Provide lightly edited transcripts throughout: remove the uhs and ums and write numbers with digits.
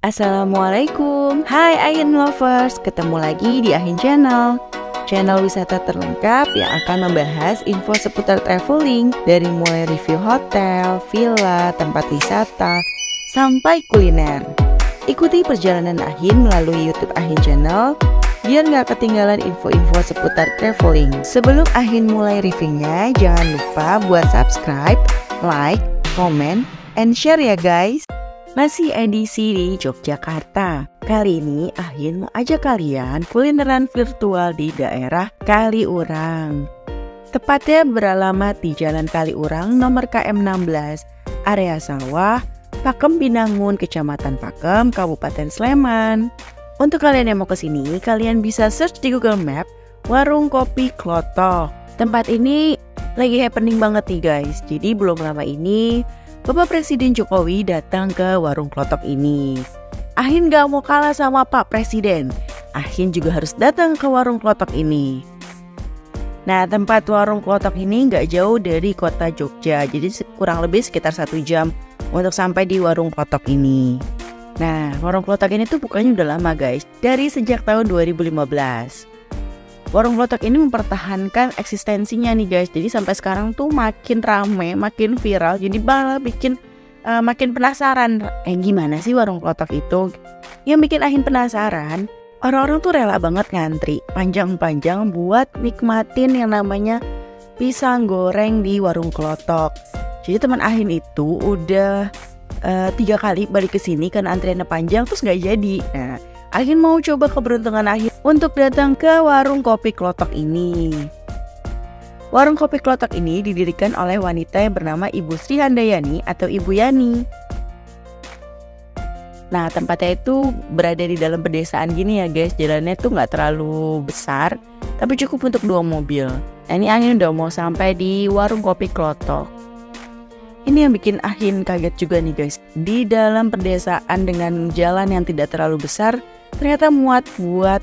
Assalamualaikum, hai Ahin Lovers, ketemu lagi di Ahin Channel, channel wisata terlengkap yang akan membahas info seputar traveling dari mulai review hotel, villa, tempat wisata, sampai kuliner. Ikuti perjalanan Ahin melalui YouTube Ahin Channel, biar nggak ketinggalan info-info seputar traveling. Sebelum Ahin mulai reviewnya, jangan lupa buat subscribe, like, comment, and share ya guys. Masih edisi di Yogyakarta. Kali ini Ahin mau ajak kalian kulineran virtual di daerah Kaliurang. Tepatnya beralamat di Jalan Kaliurang nomor KM16, area sawah, Pakem Binangun, Kecamatan Pakem, Kabupaten Sleman. Untuk kalian yang mau kesini, kalian bisa search di Google Map Warung Kopi Klotok. Tempat ini lagi happening banget nih guys. Jadi belum lama ini Bapak Presiden Jokowi datang ke warung klotok ini. Ahin gak mau kalah sama Pak Presiden. Ahin juga harus datang ke warung klotok ini. Nah, tempat warung klotok ini gak jauh dari kota Jogja. Jadi kurang lebih sekitar 1 jam untuk sampai di warung klotok ini. Nah, warung klotok ini tuh bukannya udah lama guys. Dari sejak tahun 2015. Warung klotok ini mempertahankan eksistensinya nih guys. Jadi sampai sekarang tuh makin rame, makin viral. Jadi malah bikin makin penasaran. Gimana sih warung klotok itu? Yang bikin Ahin penasaran, orang-orang tuh rela banget ngantri panjang-panjang buat nikmatin yang namanya pisang goreng di warung klotok. Jadi teman Ahin itu udah 3 kali balik ke sini karena antriannya panjang terus nggak jadi. Nah, Ahin mau coba keberuntungan Ahin untuk datang ke warung kopi klotok ini. Warung kopi klotok ini didirikan oleh wanita yang bernama Ibu Sri Handayani atau Ibu Yani. Nah, tempatnya itu berada di dalam pedesaan gini ya guys. Jalannya tuh nggak terlalu besar, tapi cukup untuk 2 mobil. Nah, ini Ahin udah mau sampai di warung kopi klotok. Ini yang bikin Ahin kaget juga nih guys. Di dalam pedesaan dengan jalan yang tidak terlalu besar, ternyata muat buat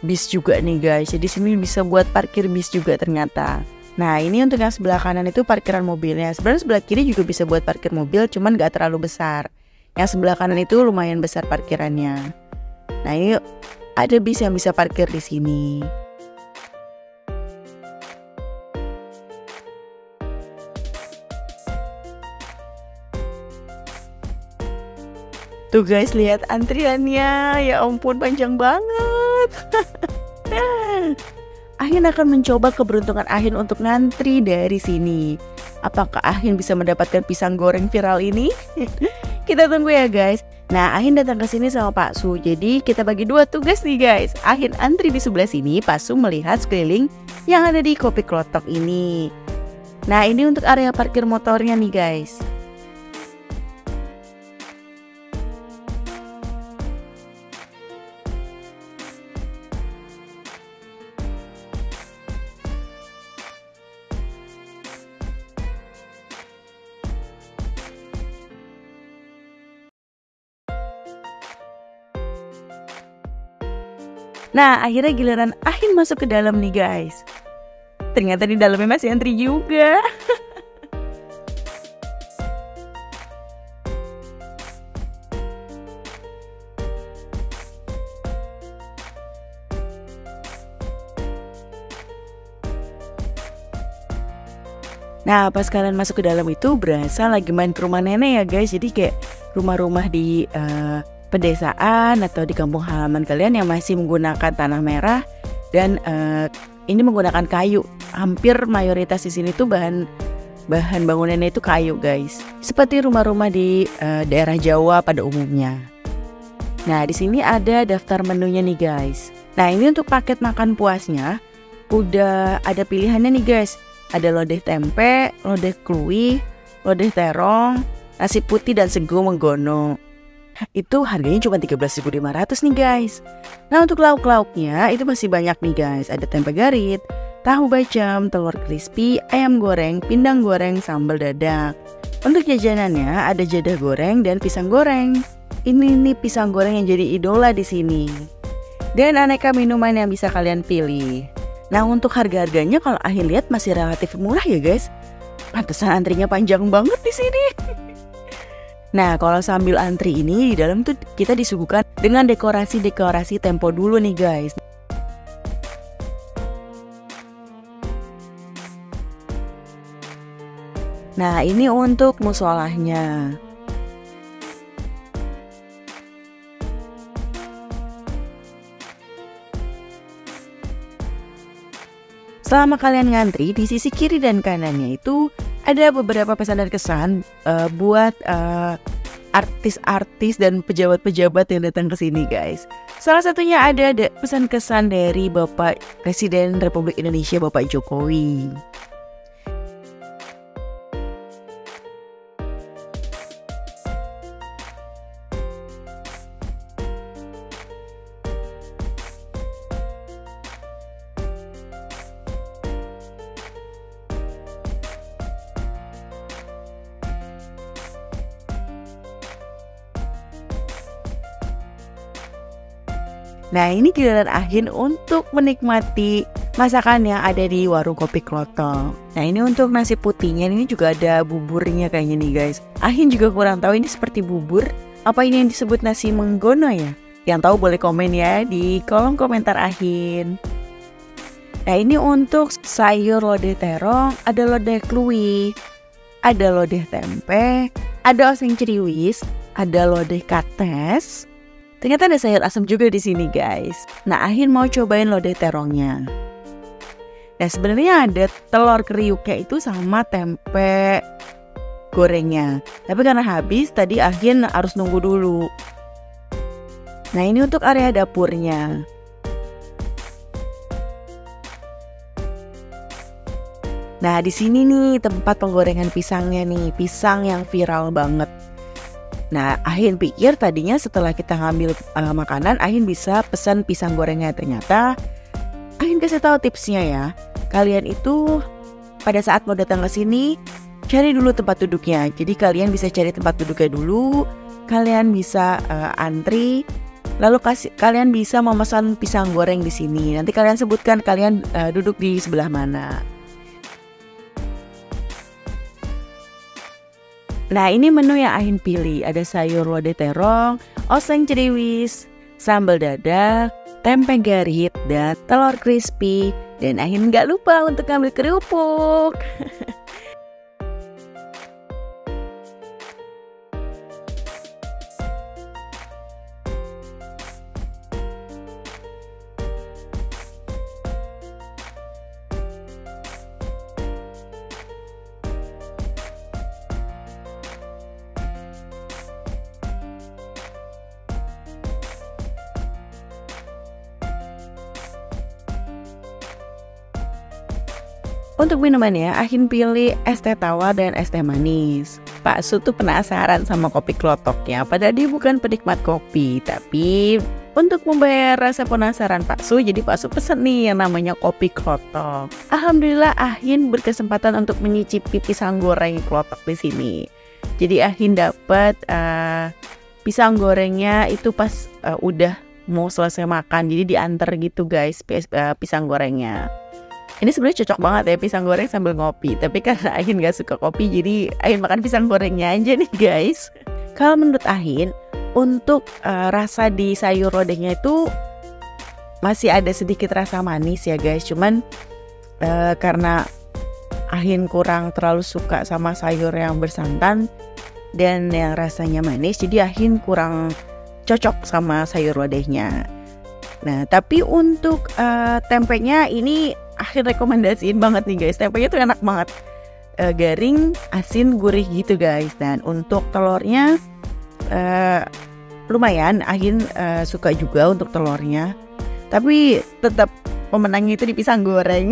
bis juga nih guys. Jadi sini bisa buat parkir bis juga ternyata. Nah, ini untuk yang sebelah kanan itu parkiran mobilnya. Sebenarnya sebelah kiri juga bisa buat parkir mobil, cuman gak terlalu besar. Yang sebelah kanan itu lumayan besar parkirannya. Nah, ini ada bis yang bisa parkir di sini. Tuh guys, lihat antriannya, ya ampun panjang banget. Ahin akan mencoba keberuntungan Ahin untuk ngantri dari sini. Apakah Ahin bisa mendapatkan pisang goreng viral ini? Kita tunggu ya guys. Nah, Ahin datang ke sini sama Pak Su. Jadi kita bagi 2 tugas nih guys. Ahin antri di sebelah sini, Pak Su melihat sekeliling yang ada di kopi klotok ini. Nah, ini untuk area parkir motornya nih guys. Nah, akhirnya giliran Ahin masuk ke dalam nih guys. Ternyata di dalamnya masih antri juga. Nah, pas kalian masuk ke dalam itu berasa lagi main ke rumah nenek ya guys. Jadi kayak rumah-rumah di pedesaan atau di kampung halaman kalian yang masih menggunakan tanah merah dan ini menggunakan kayu. Hampir mayoritas di sini tuh bahan bangunannya itu kayu guys. Seperti rumah-rumah di daerah Jawa pada umumnya. Nah, di sini ada daftar menunya nih guys. Nah, ini untuk paket makan puasnya udah ada pilihannya nih guys. Ada lodeh tempe, lodeh kluwih, lodeh terong, nasi putih dan sego menggono. Itu harganya cuma 13.500 nih guys. Nah, untuk lauk-lauknya itu masih banyak nih guys. Ada tempe garit, tahu bacem, telur crispy, ayam goreng, pindang goreng, sambal dadak. Untuk jajanannya ada jadah goreng dan pisang goreng. Ini nih pisang goreng yang jadi idola di sini. Dan aneka minuman yang bisa kalian pilih. Nah, untuk harga-harganya kalau Ahin lihat masih relatif murah ya guys. Pantesan antrinya panjang banget di sini. Nah, kalau sambil antri ini, di dalam tuh kita disuguhkan dengan dekorasi-dekorasi tempo dulu nih guys. Nah, ini untuk musolahnya. Selama kalian ngantri, di sisi kiri dan kanannya itu ada beberapa pesan dan kesan buat artis-artis dan pejabat-pejabat yang datang ke sini guys. Salah satunya ada pesan kesan dari Bapak Presiden Republik Indonesia, Bapak Jokowi. Nah, ini giliran Ahin untuk menikmati masakan yang ada di Warung Kopi Klotok. Nah, ini untuk nasi putihnya, ini juga ada buburnya kayaknya nih guys. Ahin juga kurang tahu ini seperti bubur, apa ini yang disebut nasi menggono ya? Yang tahu boleh komen ya di kolom komentar Ahin. Nah, ini untuk sayur lodeh terong, ada lodeh kluwih, ada lodeh tempe, ada oseng ceriwis, ada lodeh kates. Ternyata ada sayur asam juga di sini guys. Nah, Ahin mau cobain lodeh terongnya. Nah, sebenarnya ada telur kriuknya itu sama tempe gorengnya. Tapi karena habis tadi Ahin harus nunggu dulu. Nah, ini untuk area dapurnya. Nah, di sini nih tempat penggorengan pisangnya nih, pisang yang viral banget. Nah, Ahin pikir tadinya setelah kita ngambil makanan, Ahin bisa pesan pisang gorengnya. Ternyata Ahin kasih tahu tipsnya ya. Kalian itu pada saat mau datang ke sini, cari dulu tempat duduknya. Jadi kalian bisa cari tempat duduknya dulu, kalian bisa antri, lalu kalian bisa memesan pisang goreng di sini. Nanti kalian sebutkan kalian duduk di sebelah mana. Nah, ini menu yang Ahin pilih. Ada sayur lodeh terong, oseng ceriwis, sambal dadak, tempe garit, dan telur crispy. Dan Ahin nggak lupa untuk ambil kerupuk. Untuk minumannya, Ahin pilih es teh tawar dan es teh manis. Pak Su tuh penasaran sama kopi klotoknya, padahal dia bukan penikmat kopi. Tapi untuk membayar rasa penasaran Pak Su, jadi Pak Su pesen nih yang namanya kopi klotok. Alhamdulillah Ahin berkesempatan untuk menyicipi pisang goreng klotok di sini. Jadi Ahin dapat pisang gorengnya itu pas udah mau selesai makan, jadi diantar gitu guys pisang gorengnya. Ini sebenarnya cocok banget ya pisang goreng sambil ngopi. Tapi karena Ahin gak suka kopi, jadi Ahin makan pisang gorengnya aja nih guys. Kalau menurut Ahin, untuk rasa di sayur lodehnya itu masih ada sedikit rasa manis ya guys. Cuman karena Ahin kurang terlalu suka sama sayur yang bersantan dan yang rasanya manis, jadi Ahin kurang cocok sama sayur lodehnya. Nah, tapi untuk tempenya ini Akhir rekomendasiin banget nih guys. Tempenya tuh enak banget, garing, asin, gurih gitu guys. Dan untuk telurnya lumayan, Ahin suka juga untuk telurnya. Tapi tetap pemenangnya itu di pisang goreng.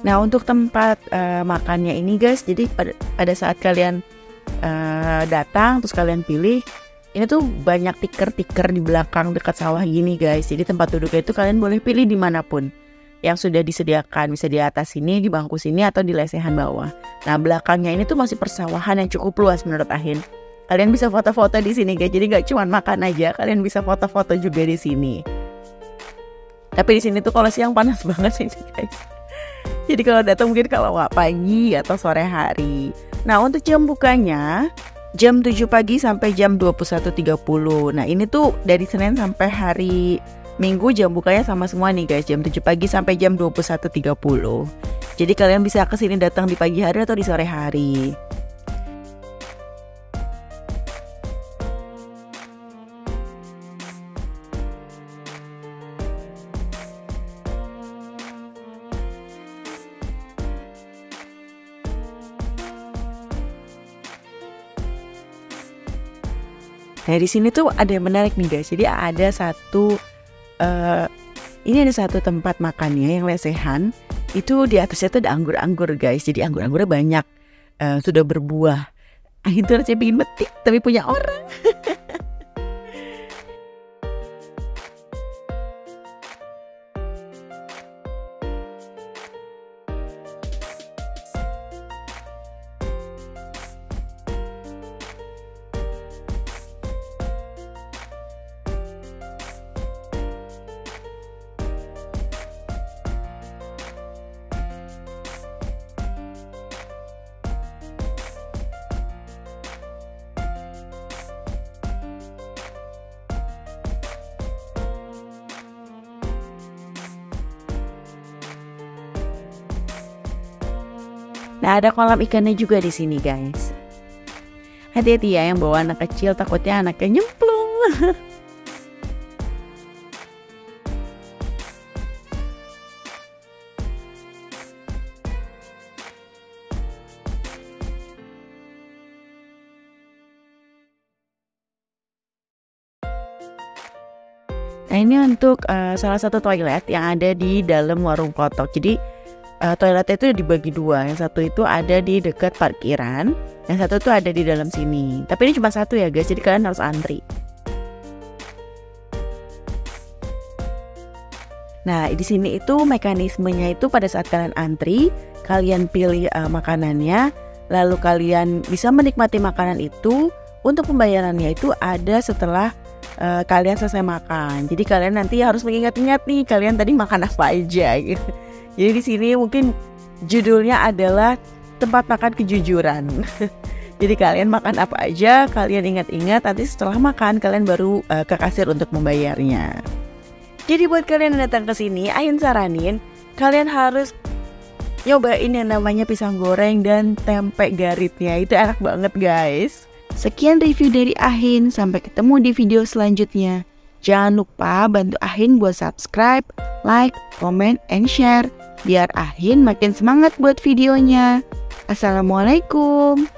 Nah, untuk tempat makannya ini guys, jadi pada saat kalian datang terus kalian pilih, ini tuh banyak tiker-tiker di belakang dekat sawah gini guys. Jadi tempat duduknya itu kalian boleh pilih dimanapun yang sudah disediakan, bisa di atas sini, di bangku sini, atau di lesehan bawah. Nah, belakangnya ini tuh masih persawahan yang cukup luas menurut Ahin. Kalian bisa foto-foto di sini guys. Jadi nggak cuma makan aja, kalian bisa foto-foto juga di sini. Tapi di sini tuh kalau siang panas banget sih guys. Jadi kalau datang mungkin kalau nggak pagi atau sore hari. Nah, untuk jam bukanya jam 7 pagi sampai jam 21.30. Nah, ini tuh dari Senin sampai hari Minggu jam bukanya sama semua nih guys, jam 7 pagi sampai jam 21.30. Jadi kalian bisa ke sini datang di pagi hari atau di sore hari. Nah, di sini tuh ada yang menarik nih guys. Jadi ada satu tempat makannya yang lesehan. Itu di atasnya tuh ada anggur-anggur guys. Jadi anggur-anggurnya banyak, sudah berbuah. Itu rasanya pingin metik tapi punya orang. Nah, ada kolam ikannya juga di sini guys. Hati-hati ya yang bawa anak kecil, takutnya anaknya nyemplung. Nah, ini untuk salah satu toilet yang ada di dalam warung klotok. Jadi toiletnya itu dibagi dua, yang satu itu ada di dekat parkiran, yang satu itu ada di dalam sini. Tapi ini cuma satu ya guys, jadi kalian harus antri. Nah, di sini itu mekanismenya itu pada saat kalian antri, kalian pilih makanannya, lalu kalian bisa menikmati makanan itu. Untuk pembayarannya itu ada setelah kalian selesai makan. Jadi kalian nanti harus mengingat-ingat nih kalian tadi makan apa aja gitu. Jadi di sini mungkin judulnya adalah tempat makan kejujuran. Jadi kalian makan apa aja, kalian ingat-ingat, nanti setelah makan kalian baru ke kasir untuk membayarnya. Jadi buat kalian yang datang ke sini, Ahin saranin kalian harus nyobain yang namanya pisang goreng dan tempe garitnya. Itu enak banget guys. Sekian review dari Ahin, sampai ketemu di video selanjutnya. Jangan lupa bantu Ahin buat subscribe, like, comment, and share. Biar Ahin makin semangat buat videonya. Assalamualaikum.